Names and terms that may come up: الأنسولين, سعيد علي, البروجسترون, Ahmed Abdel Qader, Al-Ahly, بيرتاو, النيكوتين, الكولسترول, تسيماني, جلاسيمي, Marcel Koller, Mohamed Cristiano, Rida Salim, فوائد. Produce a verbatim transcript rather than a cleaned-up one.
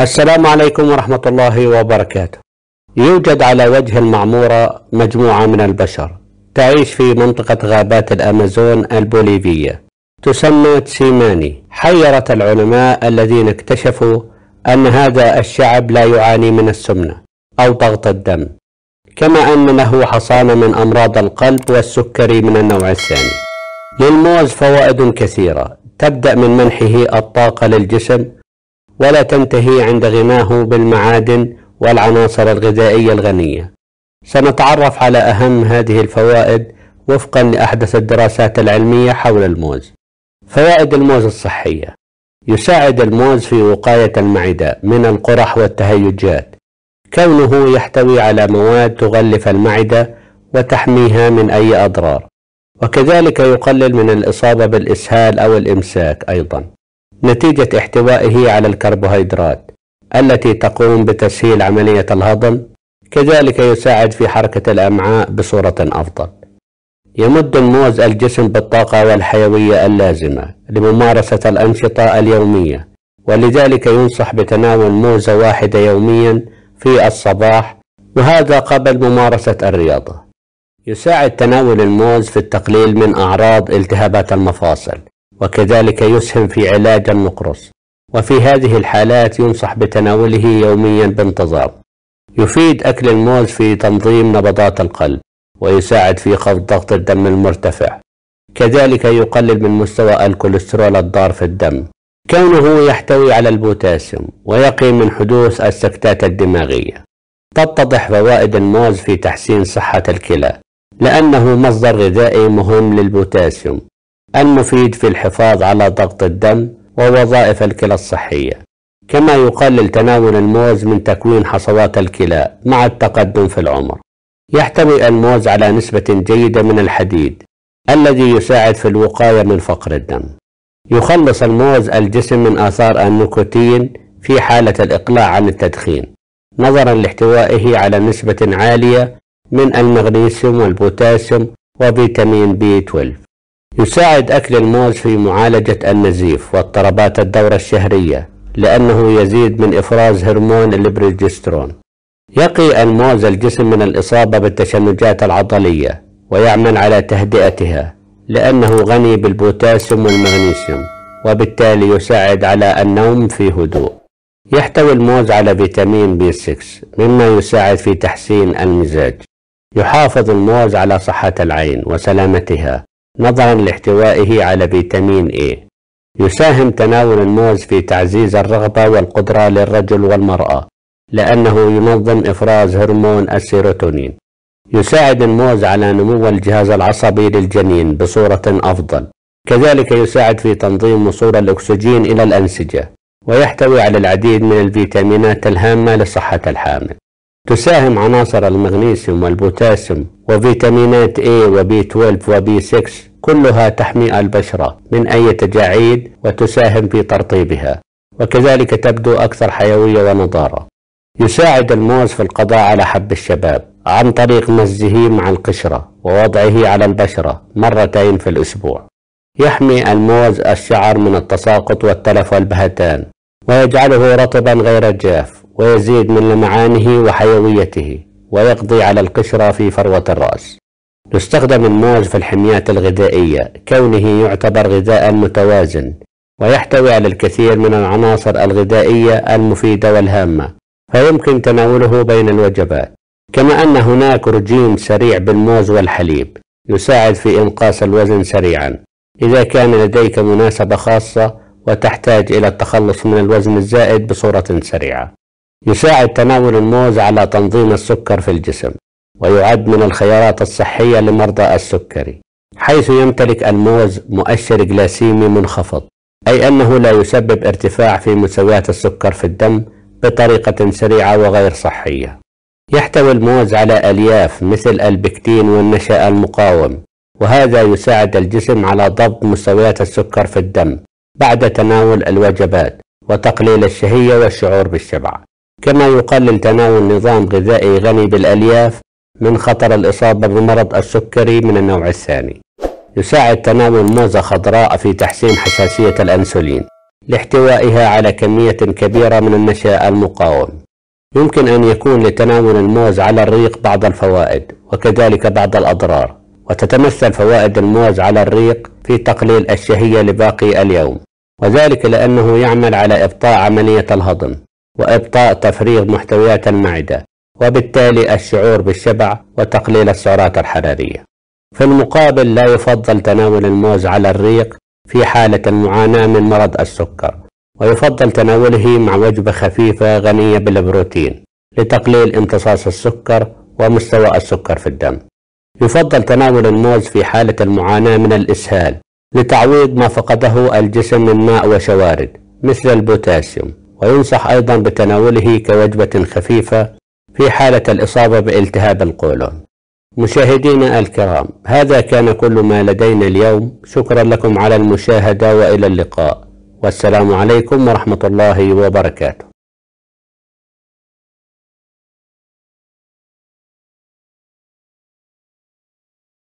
السلام عليكم ورحمة الله وبركاته. يوجد على وجه المعمورة مجموعة من البشر تعيش في منطقة غابات الأمازون البوليفية تسمى تسيماني. حيرت العلماء الذين اكتشفوا أن هذا الشعب لا يعاني من السمنة أو ضغط الدم، كما أن له حصانة من أمراض القلب والسكري من النوع الثاني. للموز فوائد كثيرة تبدأ من منحه الطاقة للجسم ولا تنتهي عند غناه بالمعادن والعناصر الغذائية الغنية. سنتعرف على أهم هذه الفوائد وفقا لأحدث الدراسات العلمية حول الموز. فوائد الموز الصحية: يساعد الموز في وقاية المعدة من القرح والتهيجات، كونه يحتوي على مواد تغلف المعدة وتحميها من أي أضرار، وكذلك يقلل من الإصابة بالإسهال أو الإمساك أيضا نتيجة احتوائه على الكربوهيدرات التي تقوم بتسهيل عملية الهضم. كذلك يساعد في حركة الأمعاء بصورة أفضل. يمد الموز الجسم بالطاقة والحيوية اللازمة لممارسة الأنشطة اليومية، ولذلك ينصح بتناول موزة واحدة يوميا في الصباح، وهذا قبل ممارسة الرياضة. يساعد تناول الموز في التقليل من أعراض التهابات المفاصل، وكذلك يسهم في علاج النقرس، وفي هذه الحالات ينصح بتناوله يوميا بانتظام. يفيد أكل الموز في تنظيم نبضات القلب، ويساعد في خفض ضغط الدم المرتفع، كذلك يقلل من مستوى الكوليسترول الضار في الدم، كونه يحتوي على البوتاسيوم ويقي من حدوث السكتات الدماغية. تتضح فوائد الموز في تحسين صحة الكلى، لأنه مصدر غذائي مهم للبوتاسيوم المفيد في الحفاظ على ضغط الدم ووظائف الكلى الصحية. كما يقلل تناول الموز من تكوين حصوات الكلى مع التقدم في العمر. يحتوي الموز على نسبة جيدة من الحديد الذي يساعد في الوقاية من فقر الدم. يخلص الموز الجسم من آثار النيكوتين في حالة الإقلاع عن التدخين، نظرا لاحتوائه على نسبة عالية من المغنيسيوم والبوتاسيوم وفيتامين بي اثنا عشر. يساعد أكل الموز في معالجة النزيف واضطرابات الدورة الشهرية، لأنه يزيد من إفراز هرمون البروجسترون. يقي الموز الجسم من الإصابة بالتشنجات العضلية، ويعمل على تهدئتها لأنه غني بالبوتاسيوم والمغنيسيوم، وبالتالي يساعد على النوم في هدوء. يحتوي الموز على فيتامين بي ستة مما يساعد في تحسين المزاج. يحافظ الموز على صحة العين وسلامتها، نظرا لاحتوائه على فيتامين إيه. يساهم تناول الموز في تعزيز الرغبة والقدرة للرجل والمرأة، لأنه ينظم إفراز هرمون السيروتونين. يساعد الموز على نمو الجهاز العصبي للجنين بصورة أفضل، كذلك يساعد في تنظيم وصول الأكسجين إلى الأنسجة، ويحتوي على العديد من الفيتامينات الهامة لصحة الحامل. تساهم عناصر المغنيسيوم والبوتاسيوم وفيتامينات A و بي اثنا عشر و بي ستة كلها تحمي البشرة من أي تجاعيد وتساهم في ترطيبها، وكذلك تبدو أكثر حيوية ونضارة. يساعد الموز في القضاء على حب الشباب عن طريق مزجه مع القشرة ووضعه على البشرة مرتين في الأسبوع. يحمي الموز الشعر من التساقط والتلف والبهتان، ويجعله رطبا غير جاف، ويزيد من لمعانه وحيويته، ويقضي على القشرة في فروة الرأس. يستخدم الموز في الحميات الغذائية، كونه يعتبر غذاء متوازن، ويحتوي على الكثير من العناصر الغذائية المفيدة والهامة، فيمكن تناوله بين الوجبات. كما أن هناك رجيم سريع بالموز والحليب، يساعد في إنقاص الوزن سريعا إذا كان لديك مناسبة خاصة وتحتاج إلى التخلص من الوزن الزائد بصورة سريعة. يساعد تناول الموز على تنظيم السكر في الجسم، ويعد من الخيارات الصحية لمرضى السكري، حيث يمتلك الموز مؤشر جلاسيمي منخفض، أي أنه لا يسبب ارتفاع في مستويات السكر في الدم بطريقة سريعة وغير صحية. يحتوي الموز على ألياف مثل البكتين والنشأ المقاوم، وهذا يساعد الجسم على ضبط مستويات السكر في الدم بعد تناول الوجبات وتقليل الشهية والشعور بالشبع. كما يقلل تناول نظام غذائي غني بالألياف من خطر الإصابة بمرض السكري من النوع الثاني. يساعد تناول موزة خضراء في تحسين حساسية الأنسولين، لاحتوائها على كمية كبيرة من النشاء المقاوم. يمكن أن يكون لتناول الموز على الريق بعض الفوائد وكذلك بعض الأضرار، وتتمثل فوائد الموز على الريق في تقليل الشهية لباقي اليوم، وذلك لأنه يعمل على إبطاء عملية الهضم وإبطاء تفريغ محتويات المعدة، وبالتالي الشعور بالشبع وتقليل السعرات الحرارية. في المقابل لا يفضل تناول الموز على الريق في حالة المعاناة من مرض السكر، ويفضل تناوله مع وجبة خفيفة غنية بالبروتين لتقليل امتصاص السكر ومستوى السكر في الدم. يفضل تناول الموز في حالة المعاناة من الإسهال لتعويض ما فقده الجسم من ماء وشوارد مثل البوتاسيوم، وينصح أيضا بتناوله كوجبة خفيفة في حالة الإصابة بالتهاب القولون. مشاهدينا الكرام، هذا كان كل ما لدينا اليوم، شكرا لكم على المشاهدة وإلى اللقاء، والسلام عليكم ورحمة الله وبركاته.